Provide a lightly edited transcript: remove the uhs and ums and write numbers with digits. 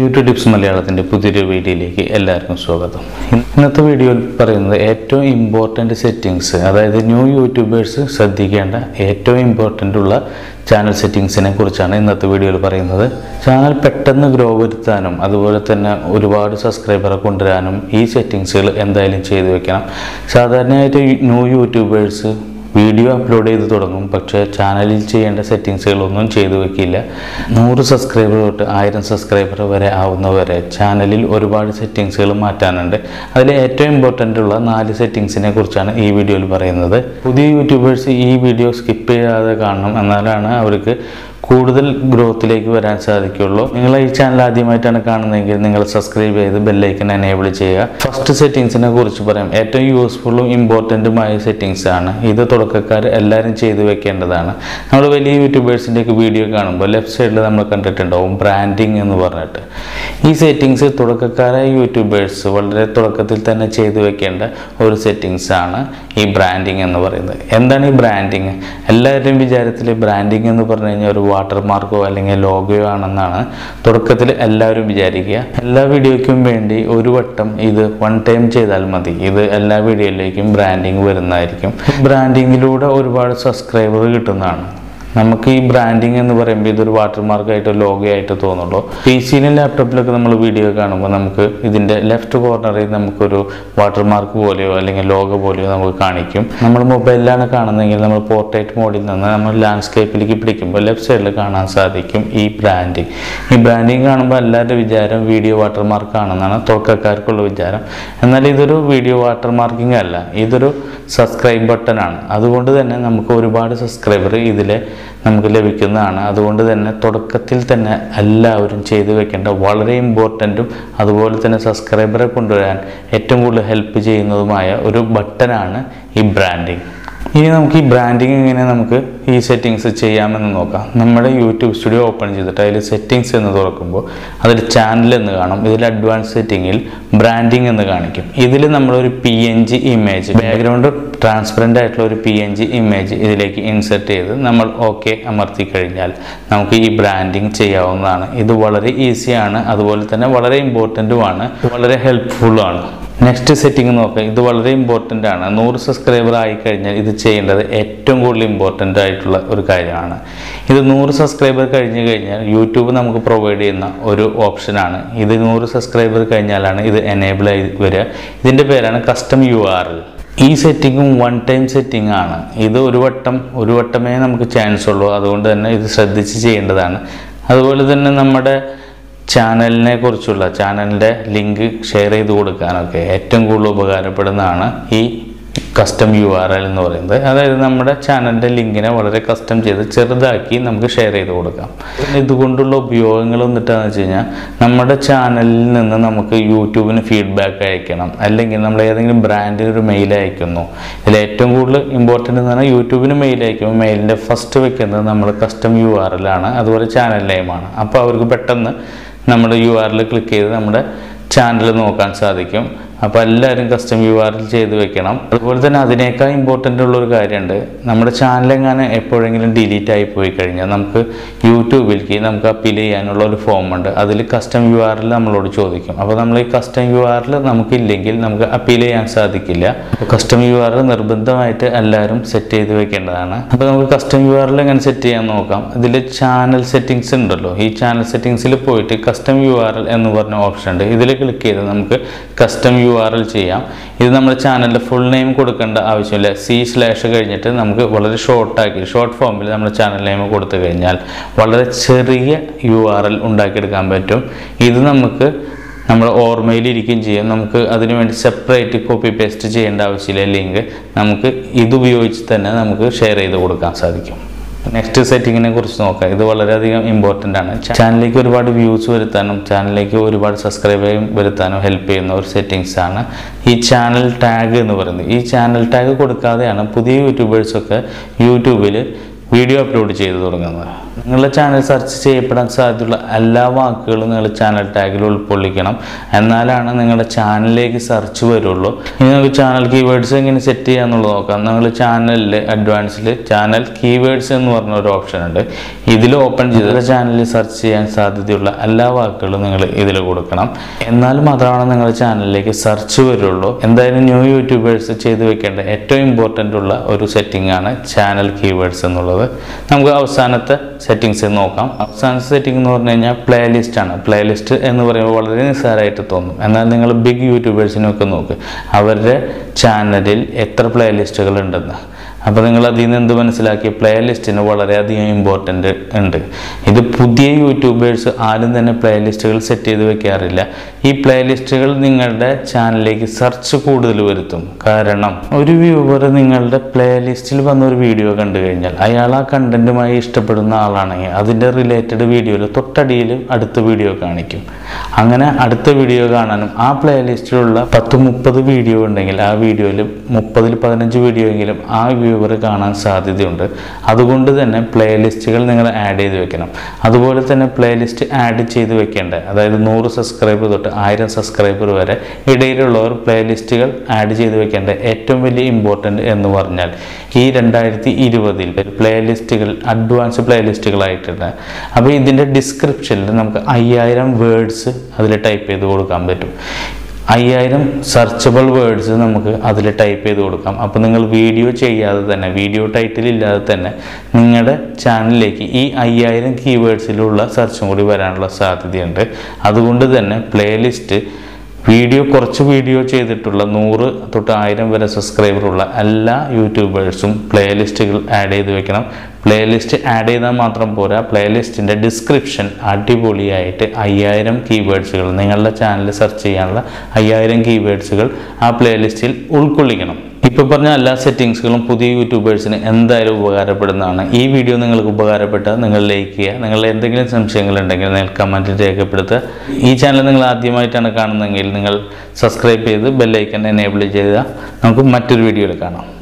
YouTube tips മലയാളത്തിന്റെ പുതിയൊരു വീഡിയോയിലേക്ക് എല്ലാവർക്കും സ്വാഗതം। ഇന്നത്തെ വീഡിയോയിൽ പറയുന്നത് ഏറ്റവും ഇമ്പോർട്ടന്റ് സെറ്റിംഗ്സ്, അതായത് ന്യൂ യൂട്യൂബേഴ്സ് ശ്രദ്ധിക്കേണ്ട ഏറ്റവും ഇമ്പോർട്ടന്റ് ഉള്ള ചാനൽ സെറ്റിംഗ്സിനെ കുറിച്ചാണ് ഇന്നത്തെ വീഡിയോയിൽ പറയുന്നത്। ചാനൽ പെട്ടെന്ന് ഗ്രോ വരുത്താനും അതുപോലെ തന്നെ ഒരുപാട് സബ്സ്ക്രൈബറെ കൊണ്ടുവരാനും ഈ സെറ്റിംഗ്സുകൾ എന്തായാലും ചെയ്തു വെക്കണം। സാധാരണയായിട്ട് ന്യൂ യൂട്യൂബേഴ്സ് വീഡിയോ അപ്ലോഡ് ചെയ്ത് തുടങ്ങും, പക്ഷേ ചാനലിൽ ചെയ്യേണ്ട സെറ്റിങ്സുകളൊന്നും ചെയ്തു വെക്കില്ല। 100 സബ്സ്ക്രൈബർ തൊട്ട് 1000 സബ്സ്ക്രൈബർ വരെ ആവുന്നവരെ ചാനലിൽ ഒരുപാട് സെറ്റിങ്സുകൾ മാറ്റാനുണ്ട്। അതിൽ ഏറ്റവും ഇമ്പോർട്ടൻ്റ് ഉള്ള 4 സെറ്റിങ്സിനെ കുറിച്ചാണ് ഈ വീഡിയോയിൽ പറയുന്നത്। പുതിയ യൂട്യൂബേഴ്സ് ഈ വീഡിയോ സ്കിപ്പ് ചെയ്യാതെ കാണണം, എന്നാലാണ് അവർക്ക് കൂടുതൽ ഗ്രോത്തിലേക്ക് വരാൻ സാധിക്കുള്ളൂ। നിങ്ങൾ ഈ ചാനൽ ആദ്യമായിട്ടാണ് കാണുന്നതെങ്കിൽ നിങ്ങൾ സബ്സ്ക്രൈബ് ചെയ്ത് ബെല്ലൈക്കൻ എനേബിൾ ചെയ്യുക। ഫസ്റ്റ് സെറ്റിങ്സിനെ കുറിച്ച് പറയാം, ഏറ്റവും യൂസ്ഫുള്ളും ഇമ്പോർട്ടൻറ്റുമായ സെറ്റിങ്സ് ആണ് ഇത്, തുടക്കക്കാർ എല്ലാവരും ചെയ്തു വെക്കേണ്ടതാണ്। നമ്മൾ വലിയ യൂട്യൂബേഴ്സിൻ്റെയൊക്കെ വീഡിയോ കാണുമ്പോൾ ലെഫ്റ്റ് സൈഡിൽ നമ്മൾ കണ്ടിട്ടുണ്ടാവും ബ്രാൻഡിങ് എന്ന് പറഞ്ഞിട്ട്। ഈ സെറ്റിങ്സ് തുടക്കക്കാരായ യൂട്യൂബേഴ്സ് വളരെ തുടക്കത്തിൽ തന്നെ ചെയ്തു വെക്കേണ്ട ഒരു സെറ്റിങ്സ് ആണ് ഈ ബ്രാൻഡിങ് എന്ന് പറയുന്നത്। എന്താണ് ഈ ബ്രാൻഡിങ്? എല്ലാവരുടെയും വിചാരത്തിൽ ബ്രാൻഡിങ് എന്ന് പറഞ്ഞു കഴിഞ്ഞാൽ ഒരു വാട്ടർമാർക്കോ അല്ലെങ്കിൽ ലോഗോ ആണെന്നാണ് തുടക്കത്തിൽ എല്ലാവരും വിചാരിക്കുക। എല്ലാ വീഡിയോയ്ക്കും വേണ്ടി ഒരു വട്ടം ഇത് 1 ടൈം ചെയ്താൽ മതി, ഇത് എല്ലാ വീഡിയോയിലേക്കും ബ്രാൻഡിങ് വരുന്നതായിരിക്കും। ബ്രാൻഡിങ്ങിലൂടെ ഒരുപാട് സബ്സ്ക്രൈബർ കിട്ടുന്നതാണ്। നമുക്ക് ഈ ബ്രാൻഡിങ് എന്ന് പറയുമ്പോൾ ഇതൊരു വാട്ടർമാർക്കായിട്ടോ ലോഗോ ആയിട്ടോ തോന്നുള്ളൂ। PC-യിലും ലാപ്ടോപ്പിലൊക്കെ നമ്മൾ വീഡിയോ കാണുമ്പോൾ നമുക്ക് ഇതിൻ്റെ ലെഫ്റ്റ് കോർണറിൽ നമുക്കൊരു വാട്ടർമാർക്ക് പോലെയോ അല്ലെങ്കിൽ ലോഗോ പോലെയോ നമുക്ക് കാണിക്കും। നമ്മൾ മൊബൈലിലാണ് കാണുന്നതെങ്കിൽ നമ്മൾ പോർട്രേറ്റ് മോഡിൽ നിന്ന് നമ്മൾ ലാൻഡ്സ്കേപ്പിലേക്ക് പിടിക്കുമ്പോൾ ലെഫ്റ്റ് സൈഡിൽ കാണാൻ സാധിക്കും ഈ ബ്രാൻഡിങ്। ഈ ബ്രാൻഡിങ് കാണുമ്പോൾ എല്ലാവരുടെ വിചാരം വീഡിയോ വാട്ടർമാർക്കാണെന്നാണ് തുടക്കക്കാർക്കുള്ള വിചാരം, എന്നാൽ ഇതൊരു വീഡിയോ വാട്ടർമാർക്കിംഗ് അല്ല, ഇതൊരു സബ്സ്ക്രൈബ് ബട്ടണാണ്। അതുകൊണ്ട് തന്നെ നമുക്ക് ഒരുപാട് സബ്സ്ക്രൈബർ ഇതിലെ നമുക്ക് ലഭിക്കുന്നതാണ്। അതുകൊണ്ട് തന്നെ തുടക്കത്തിൽ തന്നെ എല്ലാവരും ചെയ്തു വെക്കേണ്ട വളരെ ഇമ്പോർട്ടൻറ്റും അതുപോലെ തന്നെ സബ്സ്ക്രൈബറെ കൊണ്ടുവരാൻ ഏറ്റവും കൂടുതൽ ഹെൽപ്പ് ചെയ്യുന്നതുമായ ഒരു ബട്ടനാണ് ഈ ബ്രാൻഡിങ്। ഇനി നമുക്ക് ഈ ബ്രാൻഡിങ് എങ്ങനെ നമുക്ക് ഈ സെറ്റിങ്സ് ചെയ്യാമെന്ന് നോക്കാം। നമ്മുടെ യൂട്യൂബ് സ്റ്റുഡിയോ ഓപ്പൺ ചെയ്തിട്ട് അതിൽ സെറ്റിങ്സ് എന്ന് തുറക്കുമ്പോൾ അതിൽ ചാനൽ എന്ന് കാണും, ഇതിൽ അഡ്വാൻസ് സെറ്റിങ്ങിൽ ബ്രാൻഡിങ് എന്ന് കാണിക്കും। ഇതിൽ നമ്മളൊരു PNG ഇമേജ്, ബാക്ക്ഗ്രൗണ്ട് ട്രാൻസ്പെറൻ്റ് ആയിട്ടുള്ള ഒരു PNG ഇമേജ് ഇതിലേക്ക് ഇൻസെർട്ട് ചെയ്ത് നമ്മൾ ഓക്കെ അമർത്തി കഴിഞ്ഞാൽ നമുക്ക് ഈ ബ്രാൻഡിങ് ചെയ്യാവുന്നതാണ്। ഇത് വളരെ ഈസിയാണ്, അതുപോലെ തന്നെ വളരെ ഇമ്പോർട്ടൻറ്റുമാണ്, വളരെ ഹെൽപ്ഫുള്ളാണ്। നെക്സ്റ്റ് സെറ്റിംഗ് നോക്കാം, ഇത് വളരെ ഇമ്പോർട്ടൻ്റ് ആണ്। 100 സബ്സ്ക്രൈബർ ആയിക്കഴിഞ്ഞാൽ ഇത് ചെയ്യേണ്ടത് ഏറ്റവും കൂടുതൽ ഇമ്പോർട്ടൻ്റ് ആയിട്ടുള്ള ഒരു കാര്യമാണ് ഇത്। 100 സബ്സ്ക്രൈബർ കഴിഞ്ഞ് കഴിഞ്ഞാൽ യൂട്യൂബ് നമുക്ക് പ്രൊവൈഡ് ചെയ്യുന്ന ഒരു ഓപ്ഷനാണ് ഇത്। 100 സബ്സ്ക്രൈബർ കഴിഞ്ഞാലാണ് ഇത് എനേബിൾ ആയി വരിക, ഇതിൻ്റെ പേരാണ് കസ്റ്റം URL. ഈ സെറ്റിങ്ങും 1 ടൈം സെറ്റിംഗ് ആണ്, ഇത് ഒരു വട്ടമേ നമുക്ക് ചാൻസ് ഉള്ളൂ, അതുകൊണ്ട് തന്നെ ഇത് ശ്രദ്ധിച്ച് ചെയ്യേണ്ടതാണ്. അതുപോലെ തന്നെ നമ്മുടെ ചാനലിനെ കുറിച്ചുള്ള ചാനലിൻ്റെ ലിങ്ക് ഷെയർ ചെയ്ത് കൊടുക്കാനൊക്കെ ഏറ്റവും കൂടുതൽ ഉപകാരപ്പെടുന്നതാണ് ഈ കസ്റ്റം URL എന്ന് പറയുന്നത്. അതായത് നമ്മുടെ ചാനലിൻ്റെ ലിങ്കിനെ വളരെ കസ്റ്റം ചെയ്ത് ചെറുതാക്കി നമുക്ക് ഷെയർ ചെയ്ത് കൊടുക്കാം। ഇതുകൊണ്ടുള്ള ഉപയോഗങ്ങൾ എന്നിട്ടാണെന്ന് വെച്ച് കഴിഞ്ഞാൽ നമ്മുടെ ചാനലിൽ നിന്ന് നമുക്ക് യൂട്യൂബിന് ഫീഡ്ബാക്ക് അയക്കണം, അല്ലെങ്കിൽ നമ്മൾ ഏതെങ്കിലും ബ്രാൻഡിന് ഒരു മെയിൽ അയക്കുന്നു. ഇതിൽ ഏറ്റവും കൂടുതൽ ഇമ്പോർട്ടൻ്റ് എന്ന് പറഞ്ഞാൽ യൂട്യൂബിന് മെയിൽ അയക്കുമ്പോൾ മെയിലിൻ്റെ ഫസ്റ്റ് വെക്കുന്നത് നമ്മൾ കസ്റ്റം URL ആണ്, അതുപോലെ ചാനൽ നെയിമാണ്. അപ്പോൾ അവർക്ക് പെട്ടെന്ന് നമ്മുടെ URL ക്ലിക്ക് ചെയ്ത് നമ്മുടെ ചാനൽ നോക്കാൻ സാധിക്കും. അപ്പോൾ എല്ലാവരും കസ്റ്റം URL ചെയ്ത് വെക്കണം. അതുപോലെ തന്നെ അതിനേക്കാൾ ഇമ്പോർട്ടൻ്റ് ഉള്ളൊരു കാര്യമുണ്ട്, നമ്മുടെ ചാനലെങ്ങനെ എപ്പോഴെങ്കിലും ഡിലീറ്റ് ആയിപ്പോയി കഴിഞ്ഞാൽ നമുക്ക് യൂട്യൂബിലേക്ക് നമുക്ക് അപ്പീൽ ചെയ്യാനുള്ള ഒരു ഫോമുണ്ട്, അതിൽ കസ്റ്റം URL നമ്മളോട് ചോദിക്കും. അപ്പോൾ നമ്മൾ ഈ കസ്റ്റം URL നമുക്കില്ലെങ്കിൽ നമുക്ക് അപ്പീൽ ചെയ്യാൻ സാധിക്കില്ല. കസ്റ്റം URL നിർബന്ധമായിട്ട് എല്ലാവരും സെറ്റ് ചെയ്ത് വെക്കേണ്ടതാണ്. അപ്പോൾ നമുക്ക് കസ്റ്റം URL എങ്ങനെ സെറ്റ് ചെയ്യാൻ നോക്കാം. ഇതിൽ ചാനൽ സെറ്റിങ്സ് ഉണ്ടല്ലോ, ഈ ചാനൽ സെറ്റിങ്സിൽ പോയിട്ട് കസ്റ്റം URL എന്ന് പറഞ്ഞ ഓപ്ഷൻ ഉണ്ട്, ഇതിൽ ക്ലിക്ക് ചെയ്ത് നമുക്ക് കസ്റ്റം URL ചെയ്യാം. ഇത് നമ്മുടെ ചാനലിൻ്റെ ഫുൾ നെയിം കൊടുക്കേണ്ട ആവശ്യമില്ല, C/ കഴിഞ്ഞിട്ട് നമുക്ക് വളരെ ഷോർട്ട് ഫോമിൽ നമ്മുടെ ചാനൽ നെയിം കൊടുത്തു കഴിഞ്ഞാൽ വളരെ ചെറിയ URL ഉണ്ടാക്കിയെടുക്കാൻ പറ്റും. ഇത് നമുക്ക് നമ്മൾ ഓർമ്മയിലിരിക്കുകയും ചെയ്യും, നമുക്ക് അതിനുവേണ്ടി സെപ്പറേറ്റ് കോപ്പി പേസ്റ്റ് ചെയ്യേണ്ട ആവശ്യമില്ല, ലിങ്ക് നമുക്ക് ഇതുപയോഗിച്ച് തന്നെ നമുക്ക് ഷെയർ ചെയ്ത് കൊടുക്കാൻ സാധിക്കും. നെക്സ്റ്റ് സെറ്റിങ്ങിനെ കുറിച്ച് നോക്കാം, ഇത് വളരെയധികം ഇമ്പോർട്ടൻ്റ് ആണ്. ചാനലിലേക്ക് ഒരുപാട് വ്യൂസ് വരുത്താനും ചാനലിലേക്ക് ഒരുപാട് സബ്സ്ക്രൈബേയും വരുത്താനും ഹെൽപ്പ് ചെയ്യുന്ന ഒരു സെറ്റിങ്സ് ആണ് ഈ ചാനൽ ടാഗ് എന്ന് പറയുന്നത്. ഈ ചാനൽ ടാഗ് കൊടുക്കാതെയാണ് പുതിയ യൂട്യൂബേഴ്സൊക്കെ യൂട്യൂബിൽ വീഡിയോ അപ്ലോഡ് ചെയ്തു തുടങ്ങുന്നത്. നിങ്ങളുടെ ചാനൽ സെർച്ച് ചെയ്യപ്പെടാൻ സാധ്യതയുള്ള എല്ലാ വാക്കുകളും നിങ്ങളുടെ ചാനൽ ടാഗിൽ ഉൾക്കൊള്ളിക്കണം, എന്നാലാണ് നിങ്ങളുടെ ചാനലിലേക്ക് സെർച്ച് വരുള്ളൂ. ഇനി നമുക്ക് ചാനൽ കീവേഡ്സ് എങ്ങനെ സെറ്റ് ചെയ്യാന്നുള്ളത് നോക്കാം. നിങ്ങൾ ചാനലിൽ അഡ്വാൻസിൽ ചാനൽ കീവേഡ്സ് എന്ന് പറഞ്ഞ ഒരു ഓപ്ഷൻ ഉണ്ട്. ഇതിൽ ഓപ്പൺ ചെയ്ത് ചാനലിൽ സെർച്ച് ചെയ്യാൻ സാധ്യതയുള്ള എല്ലാ വാക്കുകളും നിങ്ങൾ ഇതിൽ കൊടുക്കണം, എന്നാൽ മാത്രമാണ് നിങ്ങളുടെ ചാനലിലേക്ക് സെർച്ച് വരുള്ളൂ. എന്തായാലും ന്യൂ യൂട്യൂബേഴ്സ് ചെയ്തു വെക്കേണ്ട ഏറ്റവും ഇമ്പോർട്ടൻ്റ് ഉള്ള ഒരു സെറ്റിംഗ് ആണ് ചാനൽ കീവേഡ്സ് എന്നുള്ളത്. നമുക്ക് അവസാനത്തെ സെറ്റിംഗ്സ് നോക്കാം. അവസാനത്തെ സെറ്റിംഗ് എന്ന് പറഞ്ഞു കഴിഞ്ഞാൽ പ്ലേലിസ്റ്റ് ആണ്. പ്ലേലിസ്റ്റ് എന്ന് പറയുമ്പോൾ വളരെ നിസ്സാരമായിട്ട് തോന്നും, എന്നാൽ നിങ്ങൾ ബിഗ് യൂട്യൂബേഴ്സിനൊക്കെ നോക്ക്, അവരുടെ ചാനലിൽ എത്ര പ്ലേലിസ്റ്റുകൾ ഉണ്ടെന്ന്. അപ്പോൾ നിങ്ങൾ അതിൽ നിന്ന് എന്ത് മനസ്സിലാക്കി? പ്ലേലിസ്റ്റിന് വളരെയധികം ഇമ്പോർട്ടൻ്റ് ഉണ്ട്. ഇത് പുതിയ യൂട്യൂബേഴ്സ് ആരും തന്നെ പ്ലേലിസ്റ്റുകൾ സെറ്റ് ചെയ്ത് വെക്കാറില്ല. ഈ പ്ലേലിസ്റ്റുകൾ നിങ്ങളുടെ ചാനലിലേക്ക് സെർച്ച് കൂടുതൽ വരുത്തും. കാരണം ഒരു വ്യൂവർ നിങ്ങളുടെ പ്ലേലിസ്റ്റിൽ വന്നൊരു വീഡിയോ കണ്ടു കഴിഞ്ഞാൽ അയാൾ ആ കണ്ടൻറ്റുമായി ഇഷ്ടപ്പെടുന്ന ആളാണെങ്കിൽ അതിൻ്റെ റിലേറ്റഡ് വീഡിയോയിൽ തൊട്ടടിയിലും അടുത്ത വീഡിയോ കാണിക്കും. അങ്ങനെ അടുത്ത വീഡിയോ കാണാനും ആ പ്ലേലിസ്റ്റിലുള്ള 10-30 വീഡിയോ ഉണ്ടെങ്കിൽ ആ വീഡിയോയിൽ 30-15 വീഡിയോ എങ്കിലും ആ വ്യൂവർ കാണാൻ സാധ്യതയുണ്ട്. അതുകൊണ്ട് തന്നെ പ്ലേലിസ്റ്റുകൾ നിങ്ങൾ ആഡ് ചെയ്ത് വെക്കണം. അതുപോലെ തന്നെ പ്ലേലിസ്റ്റ് ആഡ് ചെയ്ത് വെക്കേണ്ടത്, അതായത് 100 സബ്സ്ക്രൈബർ തൊട്ട് 1000 സബ്സ്ക്രൈബർ വരെ ഇടയിലുള്ളവർ പ്ലേലിസ്റ്റുകൾ ആഡ് ചെയ്ത് വെക്കേണ്ട ഏറ്റവും വലിയ ഇമ്പോർട്ടൻ്റ് എന്ന് പറഞ്ഞാൽ ഈ 2020 പ്ലേലിസ്റ്റുകൾ അഡ്വാൻസ് പ്ലേലിസ്റ്റുകളായിട്ടുണ്ട്. അപ്പോൾ ഇതിൻ്റെ ഡിസ്ക്രിപ്ഷനിൽ നമുക്ക് 5000 വേർഡ്സ് അതിൽ ടൈപ്പ് ചെയ്ത് കൊടുക്കാൻ പറ്റും. 5000 സെർച്ചബിൾ വേർഡ്സ് നമുക്ക് അതിൽ ടൈപ്പ് ചെയ്ത് കൊടുക്കാം. അപ്പോൾ നിങ്ങൾ വീഡിയോ ചെയ്യാതെ തന്നെ, വീഡിയോ ടൈറ്റിൽ ഇല്ലാതെ തന്നെ നിങ്ങളുടെ ചാനലിലേക്ക് ഈ 5000 കീവേഡ്സിലുള്ള സെർച്ചും കൂടി വരാനുള്ള സാധ്യതയുണ്ട്. അതുകൊണ്ട് തന്നെ പ്ലേലിസ്റ്റ് വീഡിയോ കുറച്ച് വീഡിയോ ചെയ്തിട്ടുള്ള 100 തൊട്ട് 1000 വരെ സബ്സ്ക്രൈബറുള്ള എല്ലാ യൂട്യൂബേഴ്സും പ്ലേലിസ്റ്റുകൾ ആഡ് ചെയ്ത് വെക്കണം. പ്ലേലിസ്റ്റ് ആഡ് ചെയ്താൽ മാത്രം പോരാ, പ്ലേലിസ്റ്റിൻ്റെ ഡിസ്ക്രിപ്ഷൻ അടിപൊളിയായിട്ട് 5000 കീവേഡ്സുകൾ, നിങ്ങളുടെ ചാനൽ സെർച്ച് ചെയ്യാനുള്ള 5000 കീവേഡ്സുകൾ ആ പ്ലേലിസ്റ്റിൽ ഉൾക്കൊള്ളിക്കണം. ഇപ്പോൾ പറഞ്ഞ എല്ലാ സെറ്റിങ്സുകളും പുതിയ യൂട്യൂബേഴ്സിന് എന്തായാലും ഉപകാരപ്പെടുന്നതാണ്. ഈ വീഡിയോ നിങ്ങൾക്ക് ഉപകാരപ്പെട്ടാൽ നിങ്ങൾ ലൈക്ക് ചെയ്യുക. നിങ്ങളുടെ എന്തെങ്കിലും സംശയങ്ങളുണ്ടെങ്കിൽ നിങ്ങൾ കമൻറ്റിൽ രേഖപ്പെടുത്തുക. ഈ ചാനൽ നിങ്ങൾ ആദ്യമായിട്ടാണ് കാണുന്നതെങ്കിൽ നിങ്ങൾ സബ്സ്ക്രൈബ് ചെയ്ത് ബെല്ലൈക്കൺ എനേബിൾ ചെയ്യുക. നമുക്ക് മറ്റൊരു വീഡിയോയിൽ കാണാം.